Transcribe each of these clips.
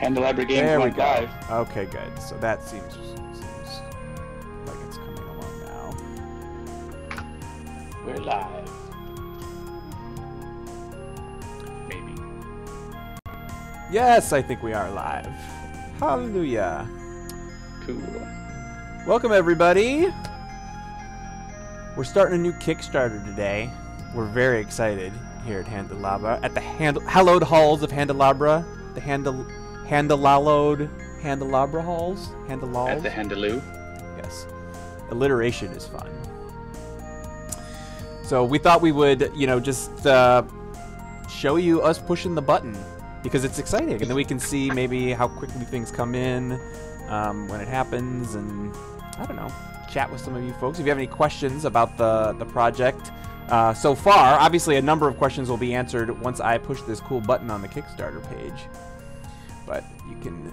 Handelabra Games went live. Okay, good. So that seems like it's coming along now. We're live. Maybe. Yes, I think we are live. Hallelujah. Cool. Welcome, everybody. We're starting a new Kickstarter today. We're very excited here at Handelabra, at the hallowed halls of Handelabra, the Handelabra halls, Handelabra. At the Handeloo. Yes, alliteration is fun. So we thought we would, you know, just show you us pushing the button because it's exciting, and then we can see maybe how quickly things come in when it happens, and I don't know, chat with some of you folks if you have any questions about the project. So far, obviously a number of questions will be answered once I push this cool button on the Kickstarter page. But you can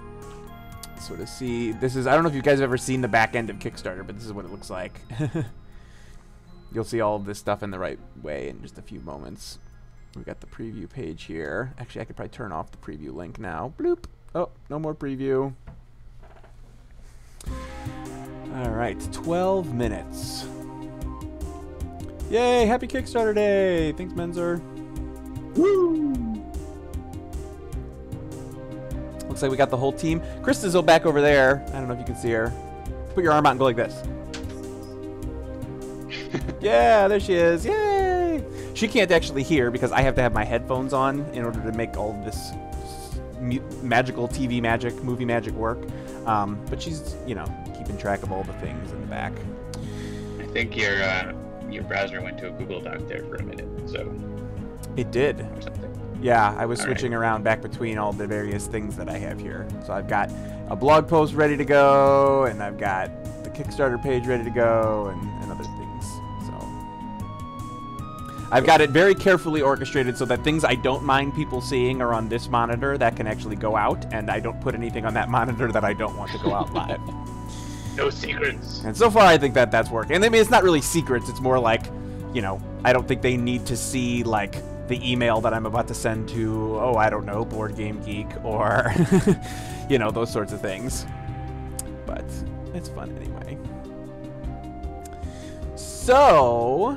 sort of see, this is, I don't know if you guys have ever seen the back end of Kickstarter, but this is what it looks like. You'll see all of this stuff in the right way in just a few moments. We've got the preview page here. Actually, I could probably turn off the preview link now. Bloop. Oh, no more preview. All right, 12 minutes. Yay, happy Kickstarter day! Thanks, Menzer. Woo! Looks like we got the whole team. Krista's back over there. I don't know if you can see her. Put your arm out and go like this. Yeah, there she is. Yay! She can't actually hear because I have to have my headphones on in order to make all this magical TV magic, movie magic work. But she's, you know, keeping track of all the things in the back. I think you're... Your browser went to a Google Doc there for a minute, so it did. Or something. Yeah, I was switching around back between all the various things that I have here. So I've got a blog post ready to go, and I've got the Kickstarter page ready to go, and other things. So I've got it very carefully orchestrated so that things I don't mind people seeing are on this monitor that can actually go out, and I don't put anything on that monitor that I don't want to go out live. No secrets. And so far, I think that that's working. And I mean, it's not really secrets. It's more like, you know, I don't think they need to see, like, the email that I'm about to send to, oh, I don't know, Board Game Geek or, you know, those sorts of things. But it's fun anyway. So,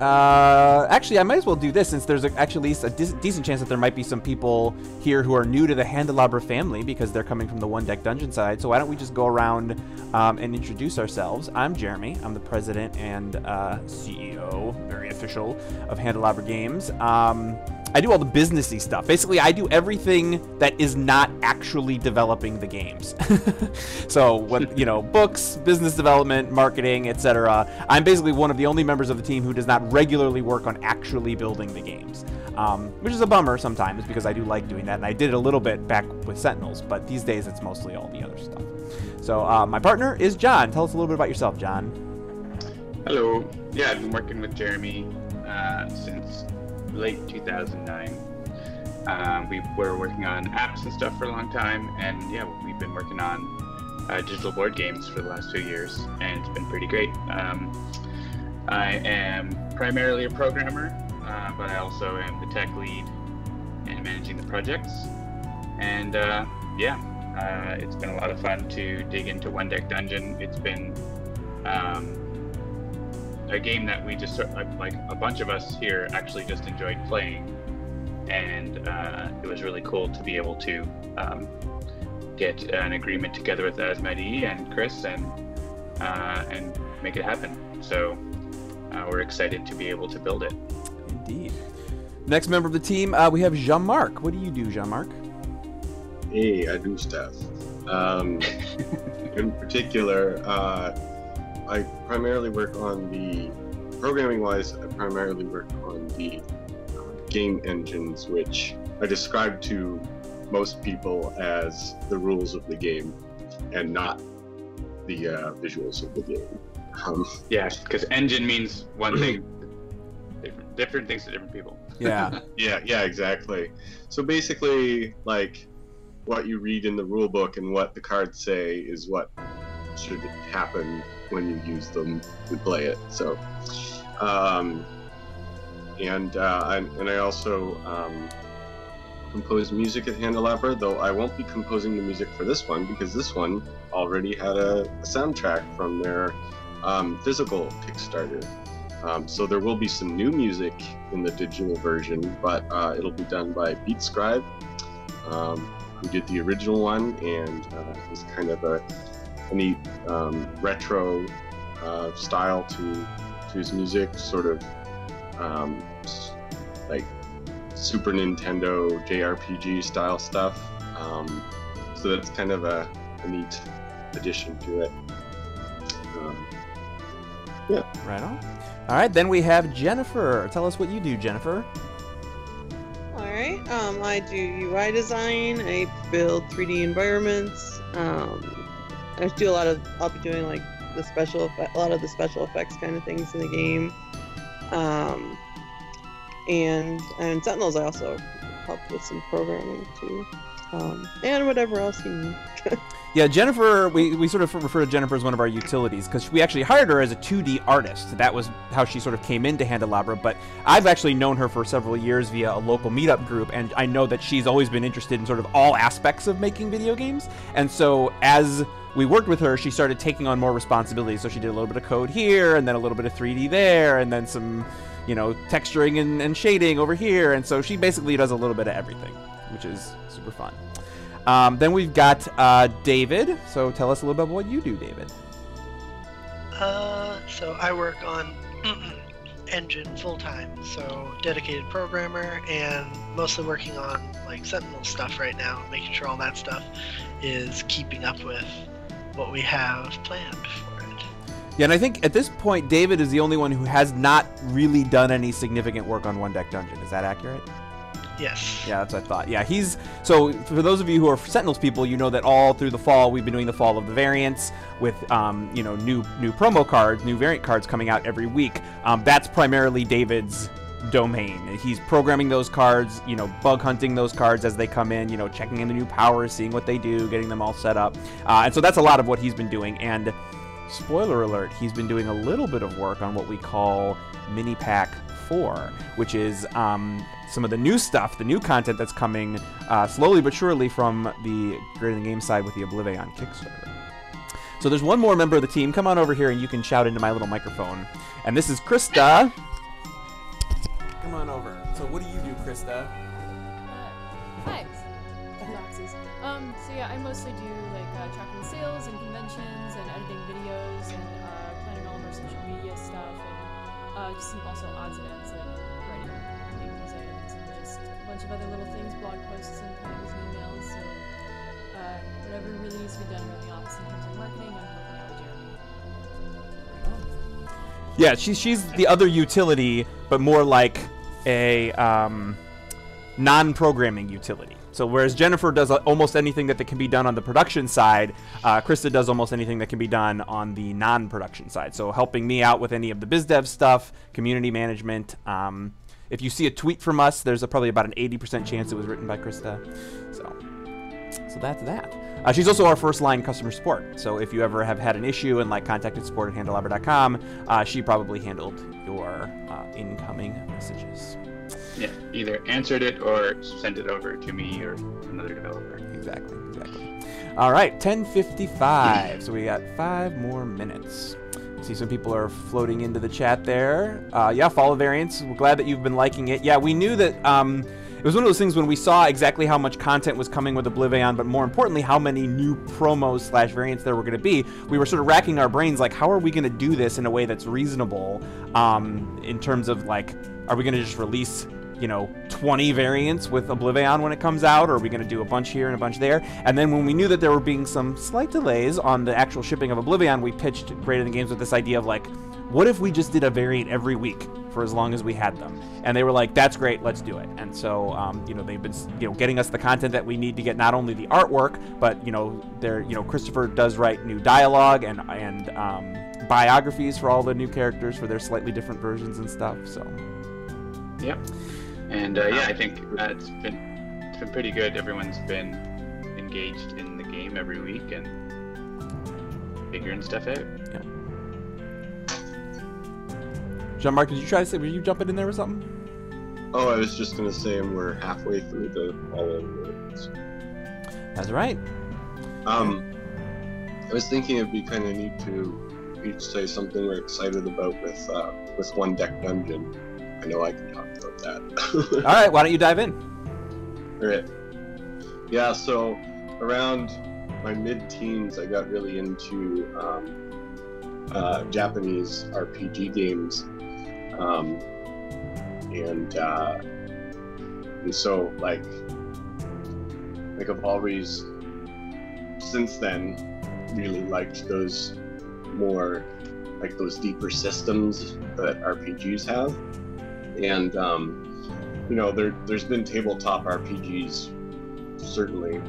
actually, I might as well do this since there's actually a decent chance that there might be some people here who are new to the Handelabra family because they're coming from the One Deck Dungeon side. So why don't we just go around and introduce ourselves. I'm Jeremy. I'm the president and CEO, very official, of Handelabra Games. I do all the business-y stuff. Basically, I do everything that is not actually developing the games. So, what, you know, books, business development, marketing, etc. I'm basically one of the only members of the team who does not regularly work on actually building the games, which is a bummer sometimes because I do like doing that, and I did it a little bit back with Sentinels, but these days it's mostly all the other stuff. So, my partner is John. Tell us a little bit about yourself, John. Hello. Yeah, I've been working with Jeremy since late 2009. We were working on apps and stuff for a long time, and yeah, we've been working on digital board games for the last 2 years, and it's been pretty great. I am primarily a programmer, but I also am the tech lead and managing the projects, and it's been a lot of fun to dig into One Deck Dungeon. It's been a game that we just, like, a bunch of us here actually just enjoyed playing, and it was really cool to be able to get an agreement together with Asmadi and Chris and make it happen. So we're excited to be able to build it. Indeed. Next member of the team, we have Jean-Marc. What do you do, Jean-Marc? Hey, I do stuff. In particular, I primarily work on the programming-wise. I primarily work on the game engines, which I describe to most people as the rules of the game, and not the visuals of the game. Yeah, because engine means one thing, different things to different people. Yeah, yeah, exactly. So basically, like, what you read in the rule book and what the cards say is what should happen when you use them to play it. So, and I also composed music at Handelabra, though I won't be composing the music for this one because this one already had a soundtrack from their physical Kickstarter. So there will be some new music in the digital version, but it'll be done by BeatScribe, who did the original one, and is kind of a neat retro style to his music, sort of like Super Nintendo JRPG style stuff. So that's kind of a neat addition to it. Yeah. Right on. All right, then we have Jennifer. Tell us what you do, Jennifer. All right. I do UI design. I build 3D environments. I'll be doing like a lot of the special effects kind of things in the game. And Sentinels, I also helped with some programming too, and whatever else you need. Yeah, Jennifer, we sort of refer to Jennifer as one of our utilities because we actually hired her as a 2D artist. That was how she sort of came into Handelabra, but I've actually known her for several years via a local meetup group, and I know that she's always been interested in sort of all aspects of making video games. And so as we worked with her, she started taking on more responsibilities. So she did a little bit of code here, and then a little bit of 3D there, and then some, you know, texturing and shading over here. And so she basically does a little bit of everything, which is super fun. Then we've got David. So tell us a little bit about what you do, David. So I work on engine full-time, so dedicated programmer, and mostly working on like Sentinel stuff right now, making sure all that stuff is keeping up with what we have planned for it. Yeah, and I think at this point David is the only one who has not really done any significant work on One Deck Dungeon. Is that accurate? Yes. Yeah, that's what I thought. Yeah, he's... So, for those of you who are Sentinels people, you know that all through the fall, we've been doing the Fall of the Variants with, you know, new promo cards, new variant cards coming out every week. That's primarily David's domain. He's programming those cards, you know, bug hunting those cards as they come in, you know, checking in the new powers, seeing what they do, getting them all set up. And so that's a lot of what he's been doing. And, spoiler alert, he's been doing a little bit of work on what we call Mini Pack 4, which is... some of the new stuff, the new content that's coming slowly but surely from the Greater Than Games side with the Oblivion Kickstarter. So there's one more member of the team. Come on over here and you can shout into my little microphone. And this is Krista. Come on over. So what do you do, Krista? Hi. So yeah, I mostly do like tracking sales and conventions and editing videos and planning all of our social media stuff and just some also odds and ends and writing. Bunch of other little things, blog posts and things, and emails, so whatever really needs to be done around the office in terms of marketing, I'm helping out with Jeremy. Yeah, she's the other utility, but more like a non-programming utility. So whereas Jennifer does almost anything that can be done on the production side, Krista does almost anything that can be done on the non-production side. So helping me out with any of the biz dev stuff, community management. If you see a tweet from us, there's probably about an 80% chance it was written by Krista. So that's that. She's also our first-line customer support. So if you ever have had an issue and like contacted support at handelabra.com, she probably handled your incoming messages. Yeah, either answered it or sent it over to me or another developer. Exactly. All right, 10:55. So we got 5 more minutes. See, some people are floating into the chat there. Yeah, Fall of Variants. We're glad that you've been liking it. Yeah, we knew that it was one of those things when we saw exactly how much content was coming with Oblivion, but more importantly, how many new promos / variants there were going to be. We were sort of racking our brains, like, how are we going to do this in a way that's reasonable in terms of, like, are we going to just release, you know, 20 variants with Oblivion when it comes out, or are we going to do a bunch here and a bunch there? And then when we knew that there were being some slight delays on the actual shipping of Oblivion, we pitched Greater Than Games with this idea of like, what if we just did a variant every week for as long as we had them? And they were like, that's great, let's do it. And so, you know, they've been, you know, getting us the content that we need to get not only the artwork, but, you know, they're, you know, Christopher does write new dialogue and biographies for all the new characters for their slightly different versions and stuff. So, yeah. And yeah, I think it's been pretty good. Everyone's been engaged in the game every week and figuring stuff out. Yeah. Jean-Marc, did you try to say, were you jumping in there or something? Oh, I was just gonna say, and we're halfway through the All-In Worlds. That's right. I was thinking it'd be kind of neat to each say something we're excited about with One Deck Dungeon. I know I can talk about that. All right, why don't you dive in? All right. Yeah, so around my mid-teens, I got really into Japanese RPG games, and so like I've always since then really liked those more like those deeper systems that RPGs have, and you know, there's been tabletop RPGs certainly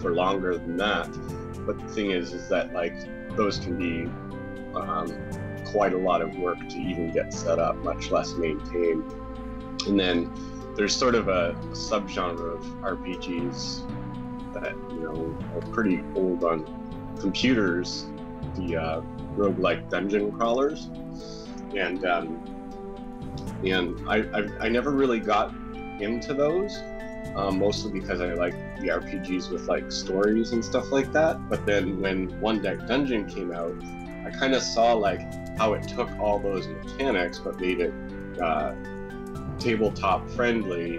for longer than that, but the thing is that like those can be quite a lot of work to even get set up, much less maintained. And then there's sort of a subgenre of RPGs that, you know, are pretty old on computers, the roguelike dungeon crawlers. And I never really got into those, mostly because I like the RPGs with like stories and stuff like that. But then when One Deck Dungeon came out, I kind of saw like how it took all those mechanics but made it tabletop friendly,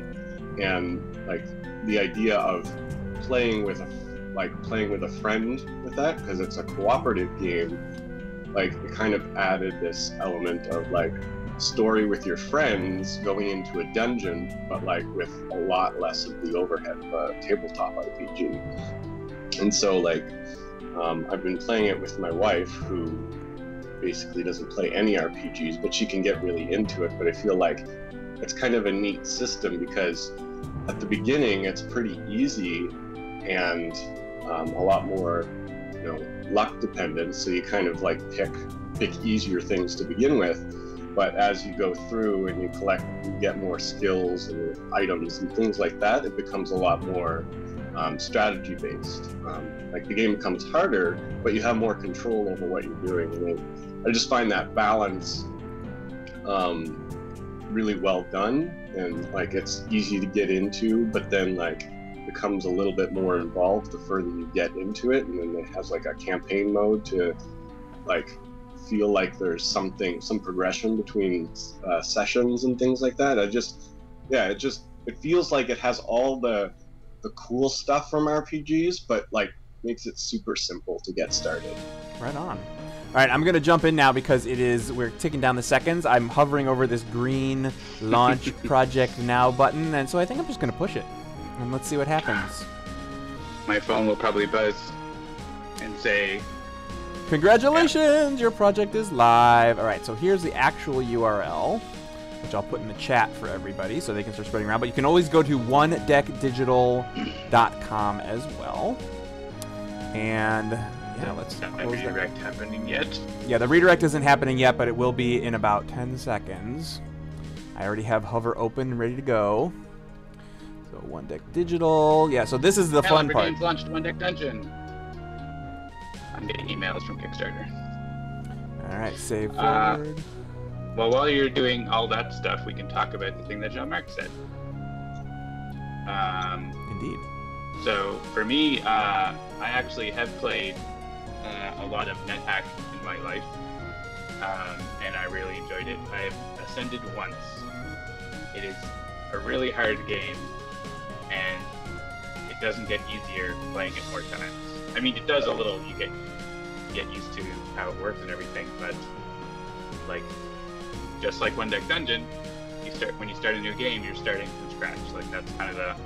and like the idea of playing with a friend with that, because it's a cooperative game, like it kind of added this element of like story with your friends going into a dungeon, but like with a lot less of the overhead of a tabletop RPG. And so like I've been playing it with my wife, who basically doesn't play any RPGs, but she can get really into it. But I feel like it's kind of a neat system, because at the beginning it's pretty easy and a lot more, you know, luck dependent. So you kind of like pick easier things to begin with. But as you go through and you get more skills and items and things like that, it becomes a lot more strategy based. Like the game becomes harder, but you have more control over what you're doing. And I just find that balance really well done, and like it's easy to get into, but then like becomes a little bit more involved the further you get into it. And then it has like a campaign mode to like feel like there's some progression between sessions and things like that. It feels like it has all the cool stuff from RPGs, but like makes it super simple to get started. Right on. All right, I'm gonna jump in now because we're ticking down the seconds. I'm hovering over this green launch project now button, and so I think I'm just gonna push it and let's see what happens. My phone will probably buzz and say, "Congratulations, your project is live." All right, so here's the actual URL, which I'll put in the chat for everybody so they can start spreading around. But you can always go to onedeckdigital.com as well. And yeah, let's close the redirect happening yet. Yeah, the redirect isn't happening yet, but it will be in about 10 seconds. I already have hover open and ready to go. So One Deck Digital. Yeah, so this is the fun part. Handelabra Games launched One Deck Dungeon. I'm getting emails from Kickstarter. All right, save forward. Well, while you're doing all that stuff, we can talk about the thing that Jean-Marc said. Indeed. So for me, I actually have played a lot of Nethack in my life, and I really enjoyed it. I have ascended once. It is a really hard game, and it doesn't get easier playing it more times. I mean, it does a little. You get used to how it works and everything, but like, just like One Deck Dungeon, when you start a new game, you're starting from scratch. Like, that's kind of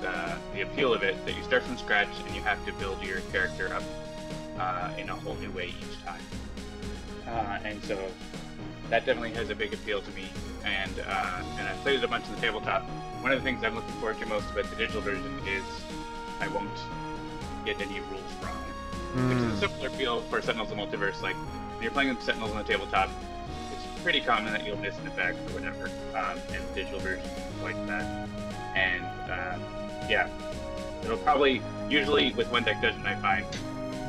the appeal of it, that you start from scratch and you have to build your character up in a whole new way each time. And so that definitely has a big appeal to me. And I've played it a bunch on the tabletop. One of the things I'm looking forward to most about the digital version is I won't get any rules wrong, which is a similar appeal for Sentinels of the Multiverse. Like, when you're playing with Sentinels on the tabletop, pretty common that you'll miss an effect or whatever, and digital versions like that. And yeah, it'll probably, usually with One Deck Dungeon, I find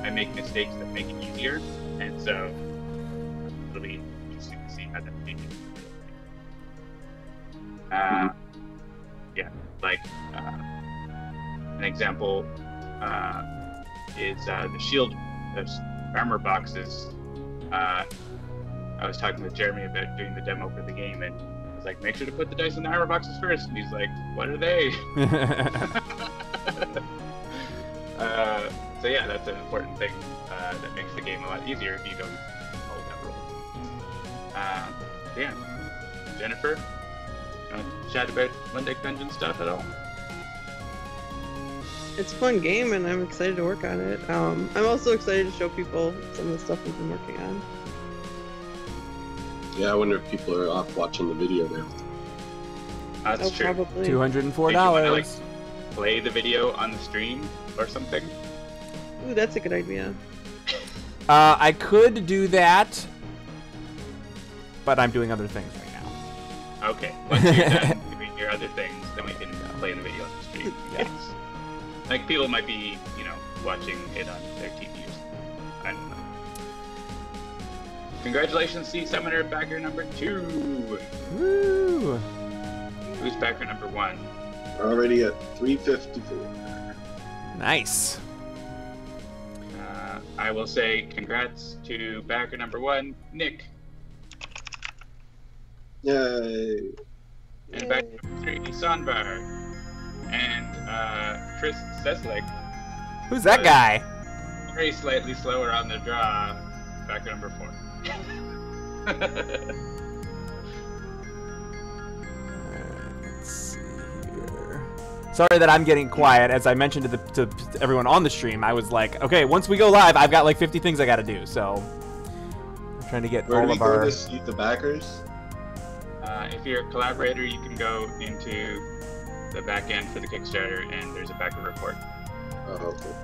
I make mistakes that make it easier, and so it'll be interesting to see how that changes. yeah, like an example is the shield armor boxes. I was talking with Jeremy about doing the demo for the game, and I was like, make sure to put the dice in the armor boxes first. And he's like, what are they? So yeah, that's an important thing that makes the game a lot easier if you don't hold that rule. Yeah, Jennifer, you want to chat about One Deck Dungeon stuff at all? It's a fun game, and I'm excited to work on it. I'm also excited to show people some of the stuff we've been working on. Yeah, I wonder if people are off watching the video now. That's true. Probably. $204. Like, play the video on the stream or something. Ooh, that's a good idea. I could do that, but I'm doing other things right now. Okay. Once you're done doing your other things, then we can play the video on the stream. Yes. Like, people might be, you know, watching it on their TVs. I don't know. Congratulations, Sea Summoner, backer number 2. Woo! Who's backer number 1? We're already at 354. Nice. I will say congrats to backer number 1, Nick. Yay. And backer number 3, Sonbar. And Chris Seslick. Who's that guy? Very slightly slower on the draw. Back number 4. Let's see here. Sorry that I'm getting quiet. As I mentioned to everyone on the stream, I was like, okay, once we go live, I've got like 50 things I got to do. So I'm trying to get all of our... Where do we go to see the backers? If you're a collaborator, you can go into the back end for the Kickstarter, and there's a backer report. Oh, cool.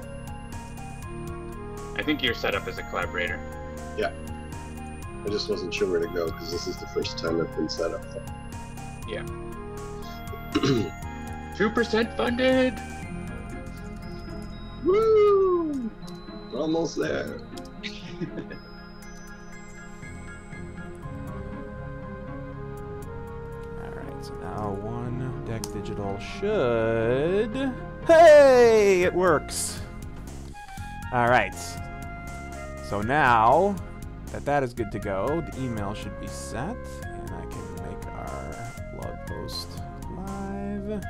I think you're set up as a collaborator. Yeah. I just wasn't sure where to go, because this is the first time I've been set up. Yeah. 2% funded! Woo! We're almost there. So now One Deck Digital should... Hey! It works! Alright. So now that that is good to go, the email should be set, and I can make our blog post live.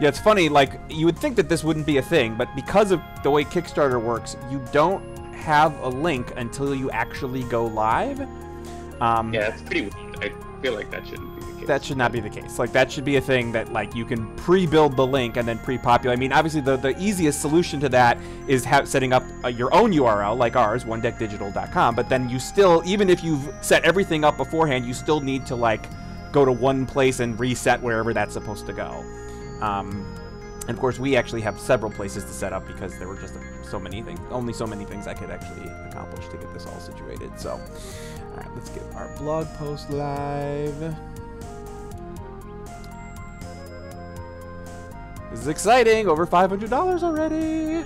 Yeah, it's funny, like, you would think that this wouldn't be a thing, but because of the way Kickstarter works, you don't have a link until you actually go live. Yeah, it's pretty weird. I feel like that shouldn't be the case. That should not be the case. Like, that should be a thing that, like, you can pre-build the link and then pre-populate. I mean, obviously, the easiest solution to that is setting up your own URL, like ours, onedeckdigital.com. But then you still, even if you've set everything up beforehand, you still need to, like, go to one place and reset wherever that's supposed to go. And, of course, we actually have several places to set up because there were just so many things, only so many things I could actually accomplish to get this all situated. So... All right, let's get our blog post live. This is exciting. Over $500 already.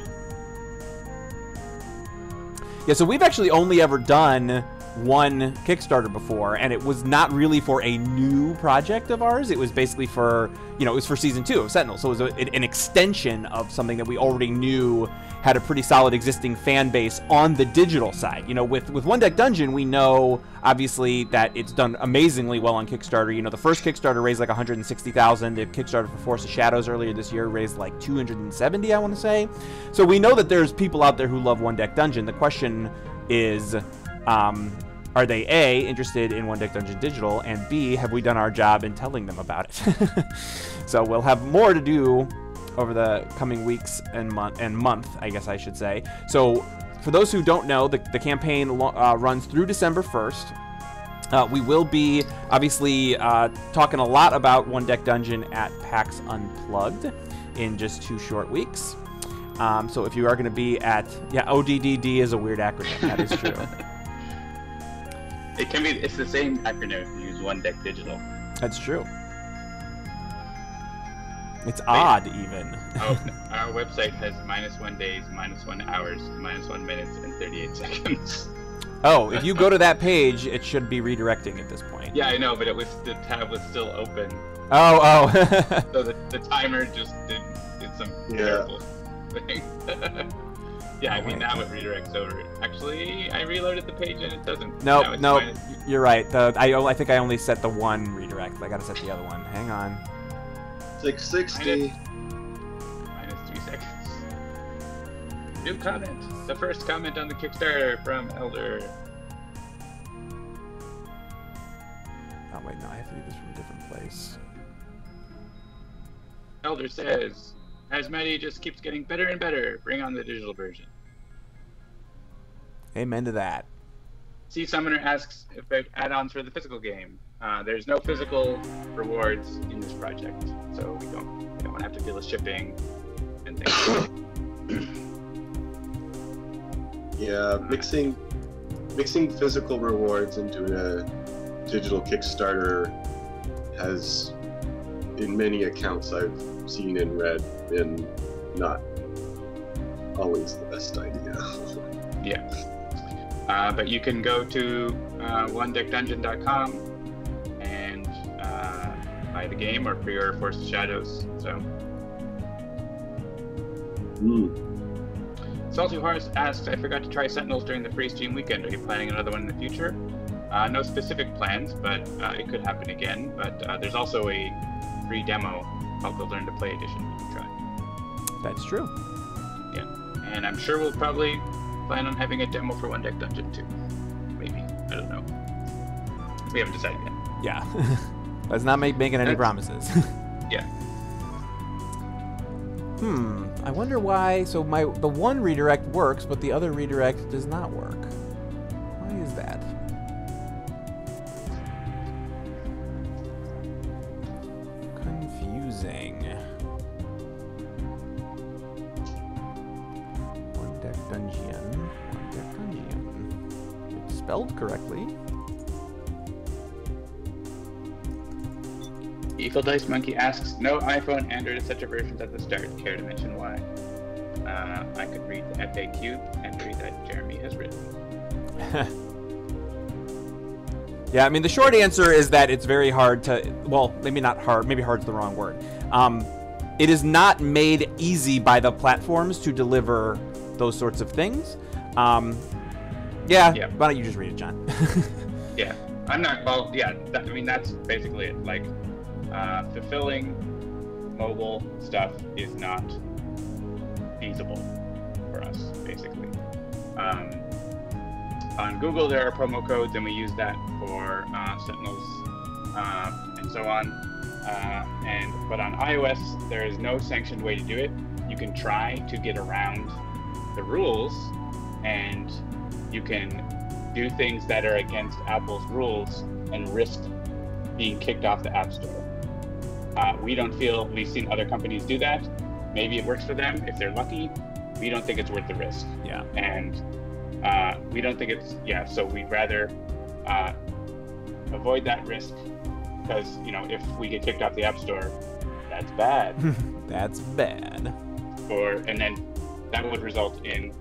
Yeah, so we've actually only ever done one Kickstarter before, and it was not really for a new project of ours. It was basically for, you know, it was for season 2 of Sentinel. So it was an extension of something that we already knew had a pretty solid existing fan base on the digital side. You know, with One Deck Dungeon, we know, obviously, that it's done amazingly well on Kickstarter. You know, the first Kickstarter raised like $160,000. The Kickstarter for Forest of Shadows earlier this year raised like $270,000, I want to say. So we know that there's people out there who love One Deck Dungeon. The question is... are they A, interested in One Deck Dungeon Digital, and B, have we done our job in telling them about it? So we'll have more to do over the coming weeks and month, I guess I should say. So for those who don't know, the campaign runs through December 1st. We will be, obviously, talking a lot about One Deck Dungeon at PAX Unplugged in just 2 short weeks. So if you are going to be at... Yeah, ODDD is a weird acronym. That is true. It can be. It's the same acronym. You use One Deck Digital. That's true. It's odd, even. Our website has -1 days, -1 hours, -1 minutes, and 38 seconds. Oh, if you go to that page, it should be redirecting at this point. Yeah, I know, but it was the tab was still open. Oh. So the timer just did some terrible thing. Yeah, I mean, now it redirects over. Actually, I reloaded the page and it doesn't. No, no, you're right. I think I only set the one redirect. I gotta set the other one. Hang on. 660. Minus 3 seconds. New comment. The first comment on the Kickstarter from Elder. Oh, wait, no, I have to do this from a different place. Elder says, Asmadi just keeps getting better and better. Bring on the digital version. Amen to that. Sea Summoner asks about add-ons for the physical game. There's no physical rewards in this project, so we don't want to have to deal with shipping and things. Yeah, mixing physical rewards into a digital Kickstarter has, in many accounts I've seen and read, been not always the best idea. Yeah. But you can go to onedeckdungeon.com and buy the game or pre-order Forest of Shadows. So, Salty Horse asks, I forgot to try Sentinels during the free Steam weekend. Are you planning another one in the future? No specific plans, but it could happen again. But there's also a free demo called the Learn to Play Edition you can try. That's true. Yeah, and I'm sure we'll probably plan on having a demo for One Deck Dungeon too. Maybe. I don't know. We haven't decided yet. Yeah. Let's not make any promises. Yeah. I wonder why. So the one redirect works, but the other redirect does not work. Why is that? Confusing. One Deck Dungeon. Spelled correctly. Evil Dice Monkey asks, no iPhone, Android, etc. versions at the start. Care to mention why? I could read the FAQ and read that Jeremy has written. Yeah, I mean, the short answer is that it's very hard to, well, maybe not hard, maybe hard's the wrong word. It is not made easy by the platforms to deliver those sorts of things. Yeah, why don't you just read it, John? Yeah, I'm not, well, yeah, I mean, that's basically it. Like, fulfilling mobile stuff is not feasible for us, basically. On Google, there are promo codes, and we use that for Sentinels and so on. But on iOS, there is no sanctioned way to do it. You can try to get around the rules, and you can do things that are against Apple's rules and risk being kicked off the App Store. We don't feel, we've seen other companies do that. Maybe it works for them if they're lucky. We don't think it's worth the risk. Yeah. And we don't think it's, yeah, so we'd rather avoid that risk because, you know, if we get kicked off the App Store, that's bad. That's bad. And then that would result in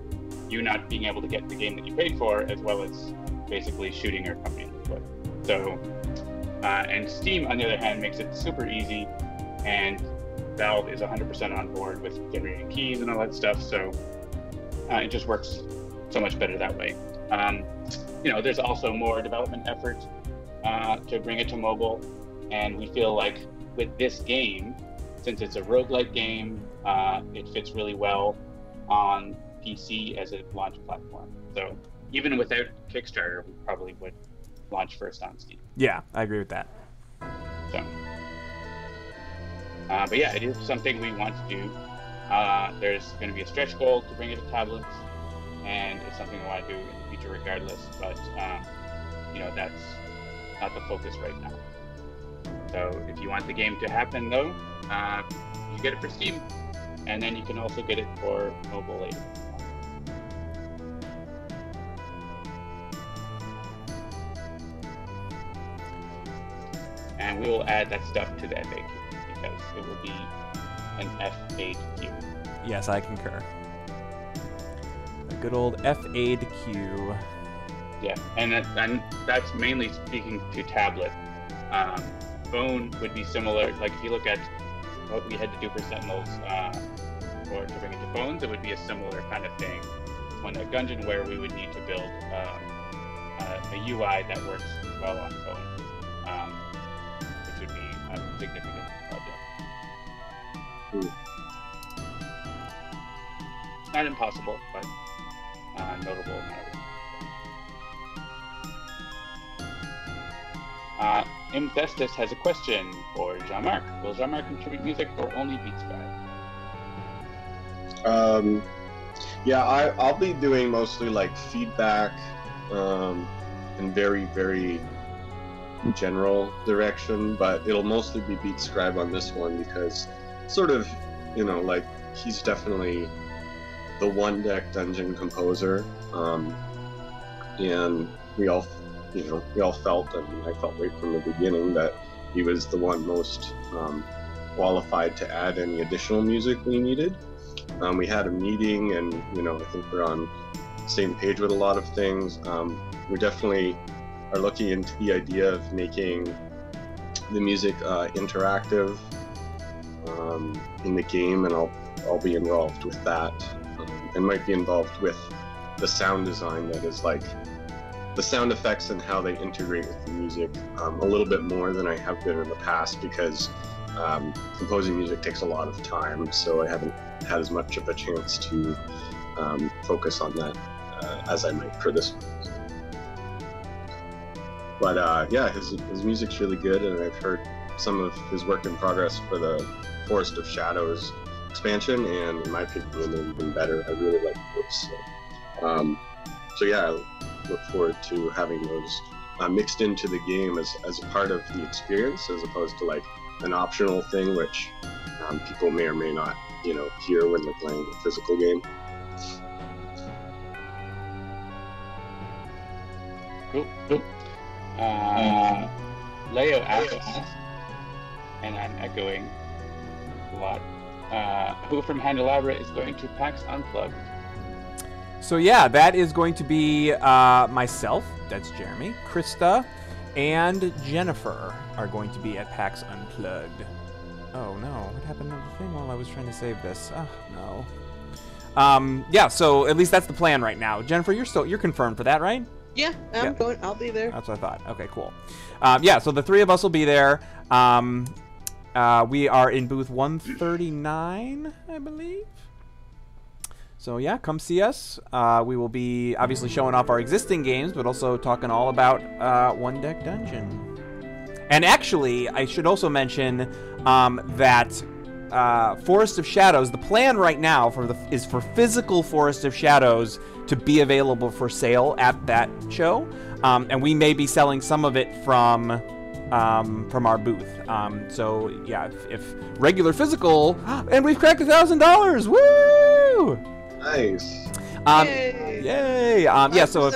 you not being able to get the game that you paid for, as well as basically shooting your company in the foot. So, and Steam, on the other hand, makes it super easy, and Valve is 100% on board with generating keys and all that stuff, so it just works so much better that way. You know, there's also more development effort to bring it to mobile, and we feel like with this game, since it's a roguelike game, it fits really well on PC as a launch platform. So even without Kickstarter, we probably would launch first on Steam. Yeah, I agree with that. So, but yeah, it is something we want to do. There's going to be a stretch goal to bring it to tablets, and it's something we want to do in the future regardless, but you know, that's not the focus right now. So if you want the game to happen though, you get it for Steam, and then you can also get it for mobile later. And we will add that stuff to the FAQ because it will be an FAQ. Yes, I concur. A good old FAQ. Yeah, and that's mainly speaking to tablet. phone would be similar. Like if you look at what we had to do for Sentinels or to bring it to phones, it would be a similar kind of thing. One Deck Dungeon, where we would need to build a UI that works well on phones, which would be a significant project. Ooh. Not impossible, but notable. Infestus has a question for Jean-Marc. Will Jean-Marc contribute music or only BeatScribe? Yeah, I'll be doing mostly like feedback and very general direction, but it'll mostly be BeatScribe on this one because sort of, you know, like he's definitely the One Deck Dungeon composer, and we all, you know, we all felt, and I felt right from the beginning that he was the one most qualified to add any additional music we needed. We had a meeting, and you know, I think we're on the same page with a lot of things. We definitely are looking into the idea of making the music interactive in the game, and I'll be involved with that, and might be involved with the sound design, that is like the sound effects and how they integrate with the music a little bit more than I have been in the past, because composing music takes a lot of time, so I haven't had as much of a chance to focus on that as I might for this one. But yeah, his music's really good, and I've heard some of his work in progress for the Forest of Shadows expansion, and in my opinion, they're even better. I really like those. So, so yeah, I look forward to having those mixed into the game as a part of the experience, as opposed to like an optional thing, which people may or may not, you know, hear when they're playing a physical game. Cool, cool. Leo asks, and I'm echoing a lot. Who from Handelabra is going to PAX Unplugged? So yeah, that is going to be myself, that's Jeremy, Krista, and Jennifer are going to be at PAX Unplugged. Oh no, what happened to the thing while I was trying to save this? Ah, oh, no. Yeah, so at least that's the plan right now. Jennifer, you're confirmed for that, right? Yeah, I'm going, I'll be there. That's what I thought. Okay, cool. Yeah, so the three of us will be there. We are in booth 139, I believe. So yeah, come see us. We will be obviously showing off our existing games, but also talking all about One Deck Dungeon. And actually, I should also mention that Forest of Shadows, the plan right now is for physical Forest of Shadows to be available for sale at that show. And we may be selling some of it from our booth. So yeah, if regular physical, and we've cracked $1,000, woo! Nice. Yay! Yay. Yeah, so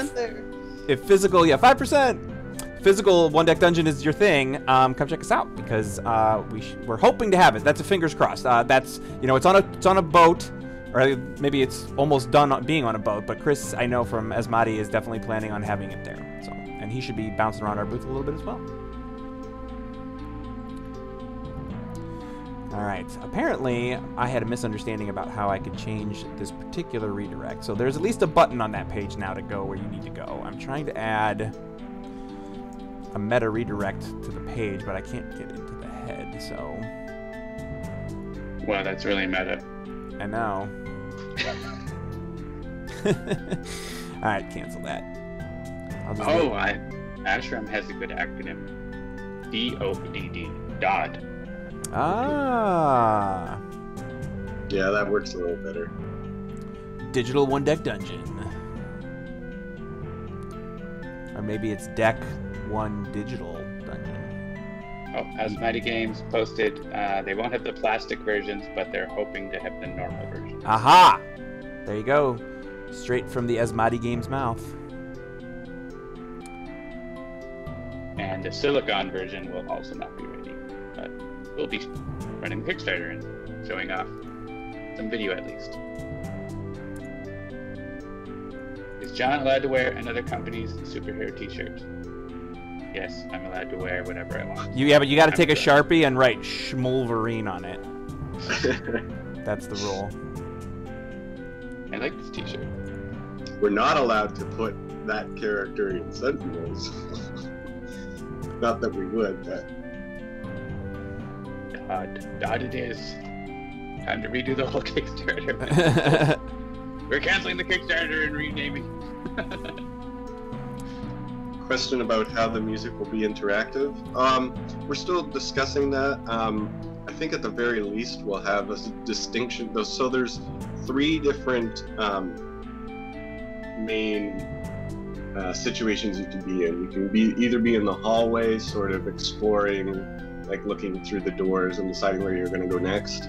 if physical, yeah, 5%. Physical One Deck Dungeon is your thing. Come check us out, because we're hoping to have it. That's a fingers crossed. That's, you know, it's on a boat, or maybe it's almost done being on a boat. But Chris, I know from Asmadi, is definitely planning on having it there. So, and he should be bouncing around our booth a little bit as well. All right, apparently I had a misunderstanding about how I could change this particular redirect. So there's at least a button on that page now to go where you need to go. I'm trying to add a meta redirect to the page, but I can't get into the head, so. Wow, that's really meta. I know. All right, cancel that. Oh, Ashram has a good acronym. DODD, DOD. Ah. Yeah, that works a little better. Digital One Deck Dungeon. Or maybe it's Deck One Digital Dungeon. Oh, Asmadi Games posted, they won't have the plastic versions, but they're hoping to have the normal version. Aha! There you go. Straight from the Asmadi Games mouth. And the silicon version will also not be ready. But we'll be running Kickstarter and showing off some video at least. Is John allowed to wear another company's superhero t-shirt? guess I'm allowed to wear whatever I want. Yeah, but you got to take a Sharpie and write Schmolverine on it. That's the rule. I like this t-shirt. We're not allowed to put that character in Sentinels. Not that we would, but... God, it is. Time to redo the whole Kickstarter. We're canceling the Kickstarter and renaming. Question about how the music will be interactive. We're still discussing that. I think at the very least we'll have a distinction. So there's three different main situations you can be in. You can be either be in the hallway, sort of exploring, like looking through the doors and deciding where you're going to go next.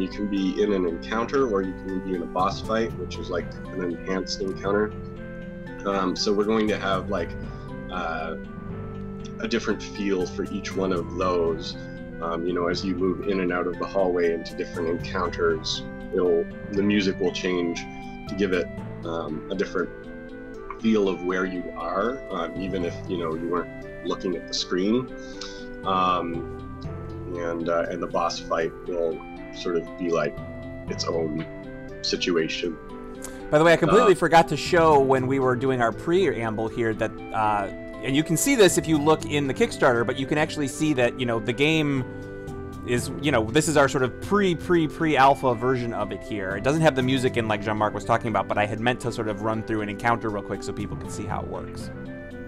You can be in an encounter, or you can be in a boss fight, which is like an enhanced encounter. So we're going to have like a different feel for each one of those. You know, as you move in and out of the hallway into different encounters, the music will change to give it a different feel of where you are, even if, you know, you weren't looking at the screen. And the boss fight will sort of be like its own situation. By the way, I completely forgot to show when we were doing our preamble here that, and you can see this if you look in the Kickstarter, but you can actually see that, you know, the game is, you know, this is our sort of pre-alpha version of it here. It doesn't have the music in like Jean-Marc was talking about, but I had meant to sort of run through an encounter real quick so people could see how it works.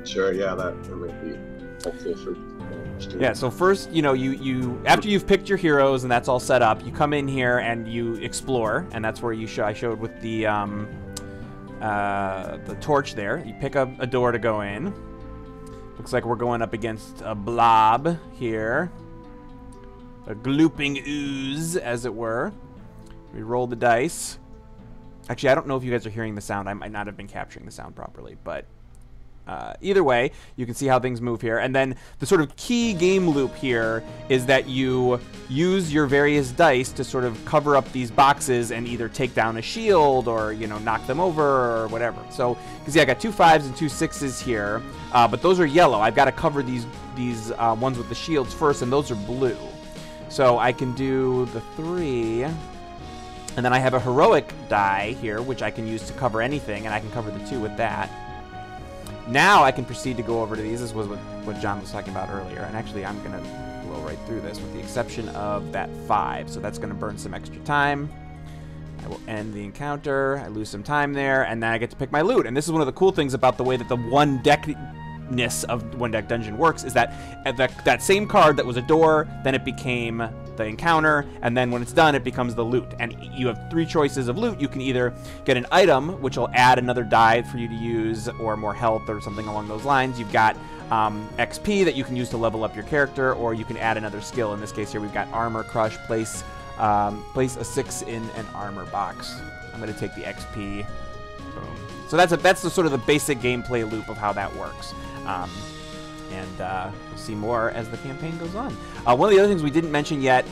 Sure, yeah, that might be helpful for people. Yeah, so first, you know, you after you've picked your heroes and that's all set up, you come in here and you explore, and that's where you I showed with the torch there. You pick up a door to go in. Looks like we're going up against a blob here. A glooping ooze, as it were. We roll the dice. Actually, I don't know if you guys are hearing the sound. I might not have been capturing the sound properly, but either way, you can see how things move here. And then the sort of key game loop here is that you use your various dice to sort of cover up these boxes and either take down a shield or, you know, knock them over or whatever. So you can see I got 2 5s and 2 6s here, but those are yellow. I've got to cover these ones with the shields first, and those are blue. So I can do the 3, and then I have a heroic die here, which I can use to cover anything, and I can cover the 2 with that. Now I can proceed to go over to these. This was what John was talking about earlier, and actually I'm going to blow right through this with the exception of that 5, so that's going to burn some extra time. I will end the encounter, I lose some time there, and then I get to pick my loot. And this is one of the cool things about the way that the one-deckness of One Deck Dungeon works, is that that same card that was a door, then it became the encounter, and then when it's done it becomes the loot. And you have 3 choices of loot. You can either get an item, which will add another die for you to use, or more health or something along those lines. You've got XP that you can use to level up your character, or you can add another skill. In this case here we've got armor crush. Place a 6 in an armor box. I'm going to take the XP. Boom. So that's the sort of the basic gameplay loop of how that works. And we'll see more as the campaign goes on. One of the other things we didn't mention yet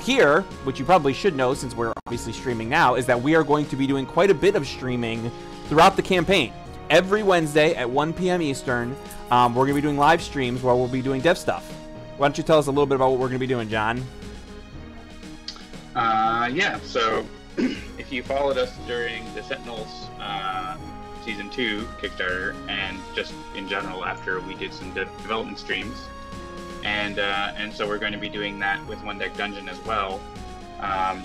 here, which you probably should know since we're obviously streaming now, is that we are going to be doing quite a bit of streaming throughout the campaign. Every Wednesday at 1 p.m. Eastern, we're going to be doing live streams where we'll be doing dev stuff. Why don't you tell us a little bit about what we're going to be doing, John? Yeah, so if you followed us during the Sentinels Season 2 Kickstarter, and just in general after, we did some development streams, and so we're going to be doing that with One Deck Dungeon as well.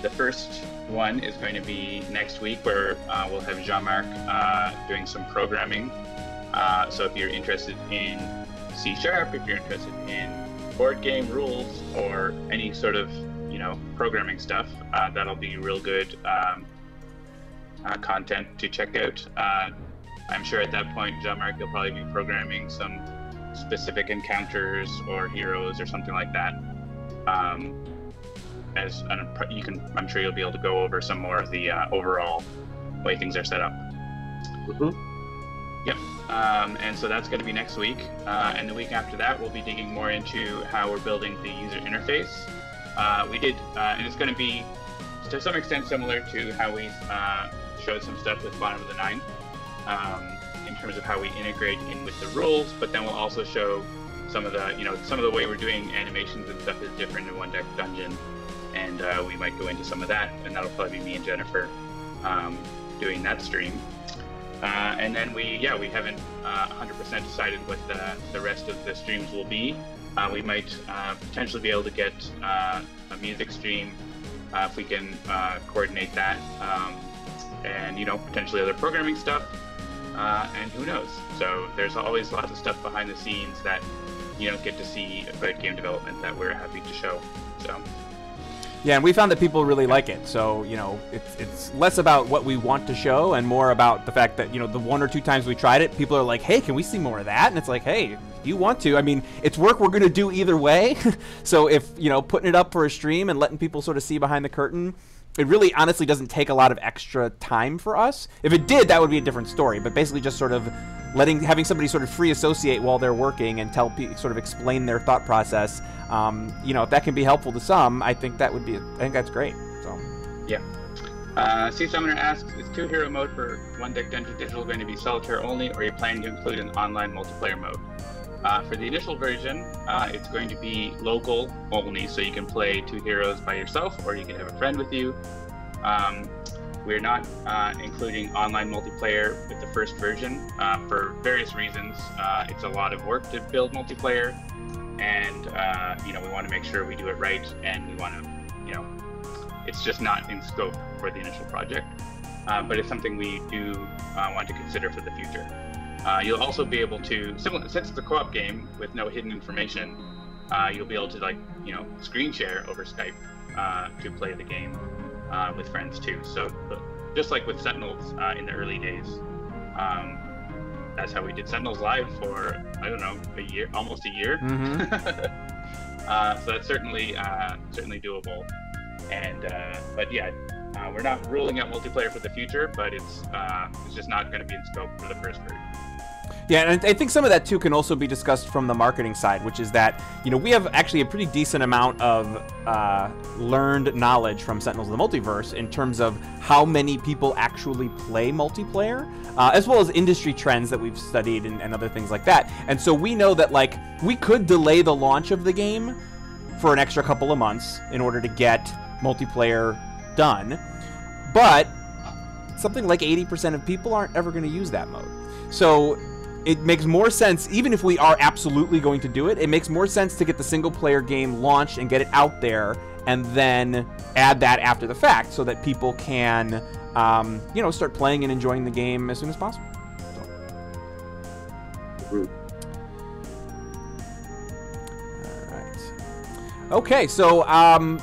The first one is going to be next week, where we'll have Jean-Marc doing some programming. So if you're interested in C#, if you're interested in board game rules or any sort of, you know, programming stuff, that'll be real good content to check out. I'm sure at that point, Jean-Marc, you'll probably be programming some specific encounters or heroes or something like that. I'm sure you'll be able to go over some more of the overall way things are set up. Mm-hmm. Yep. And so that's going to be next week. And the week after that, we'll be digging more into how we're building the user interface. And it's going to be to some extent similar to how we showed some stuff with Bottom of the Nine, in terms of how we integrate in with the rules, but then we'll also show some of the, the way we're doing animations and stuff is different in One Deck Dungeon, and we might go into some of that, and that'll probably be me and Jennifer doing that stream. And then we haven't 100% decided what the rest of the streams will be. We might potentially be able to get a music stream if we can coordinate that, and potentially other programming stuff, and who knows. So there's always lots of stuff behind the scenes that you don't get to see about game development that we're happy to show. So. Yeah, and we found that people really like it. So, it's less about what we want to show and more about the fact that, the one or two times we tried it, people are like, hey, can we see more of that? And it's like, hey, you want to. I mean, it's work we're going to do either way. So if, putting it up for a stream and letting people sort of see behind the curtain, it really honestly doesn't take a lot of extra time for us. If it did, that would be a different story. But basically just sort of having somebody sort of free associate while they're working and sort of explain their thought process. If that can be helpful to some, I think that's great. So, yeah. Sea Summoner asks, is two-hero mode for One Deck Dungeon Digital going to be solitaire only, or are you planning to include an online multiplayer mode? For the initial version, it's going to be local only, so you can play two heroes by yourself, or you can have a friend with you. We're not including online multiplayer with the first version for various reasons. It's a lot of work to build multiplayer, and we want to make sure we do it right, and we want to, it's just not in scope for the initial project. But it's something we do want to consider for the future. You'll also be able to, since it's a co-op game with no hidden information, you'll be able to screen share over Skype to play the game with friends too. So just like with Sentinels in the early days, that's how we did Sentinels Live for, almost a year. Mm-hmm. So that's certainly doable. And we're not ruling out multiplayer for the future, but it's just not going to be in scope for the first version. Yeah, and I think some of that too can also be discussed from the marketing side, which is that we have actually a pretty decent amount of learned knowledge from Sentinels of the Multiverse in terms of how many people actually play multiplayer, as well as industry trends that we've studied and other things like that. And so we know that we could delay the launch of the game for an extra couple of months in order to get multiplayer done, but something like 80% of people aren't ever going to use that mode. So it makes more sense, even if we are absolutely going to do it, it makes more sense to get the single player game launched and get it out there and then add that after the fact so that people can, start playing and enjoying the game as soon as possible. So. All right. Okay, so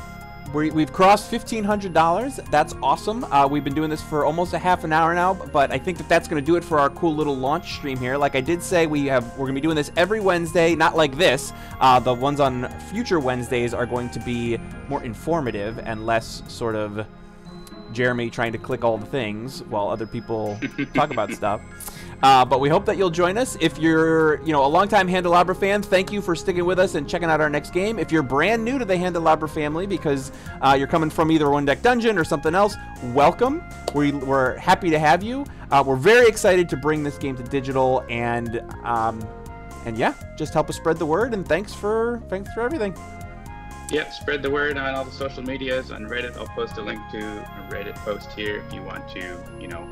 we've crossed $1,500. That's awesome. We've been doing this for almost a half an hour now, but I think that's going to do it for our cool little launch stream here. Like I did say, we're going to be doing this every Wednesday, not like this. The ones on future Wednesdays are going to be more informative and less sort of Jeremy trying to click all the things while other people talk about stuff. But we hope that you'll join us. If you're, a longtime Handelabra fan, thank you for sticking with us and checking out our next game. If you're brand new to the Handelabra family because you're coming from either One Deck Dungeon or something else, welcome. We're happy to have you. We're very excited to bring this game to digital, and yeah, just help us spread the word. And thanks for everything. Yep, spread the word on all the social medias. On Reddit, I'll post a link to a Reddit post here if you want to,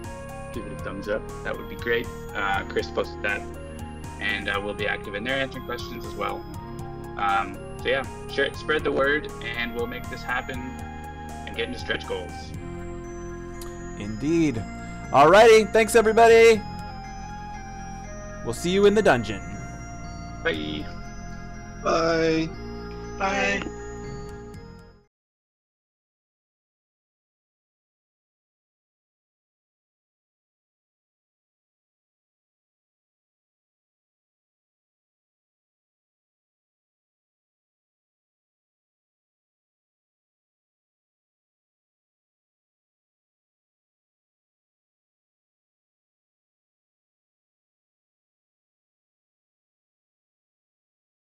give it a thumbs up. That would be great. Chris posted that, and we'll be active in there answering questions as well. So yeah, share it, spread the word, and we'll make this happen and get into stretch goals. Indeed. Alrighty, thanks everybody. We'll see you in the dungeon. Bye. Bye. Bye.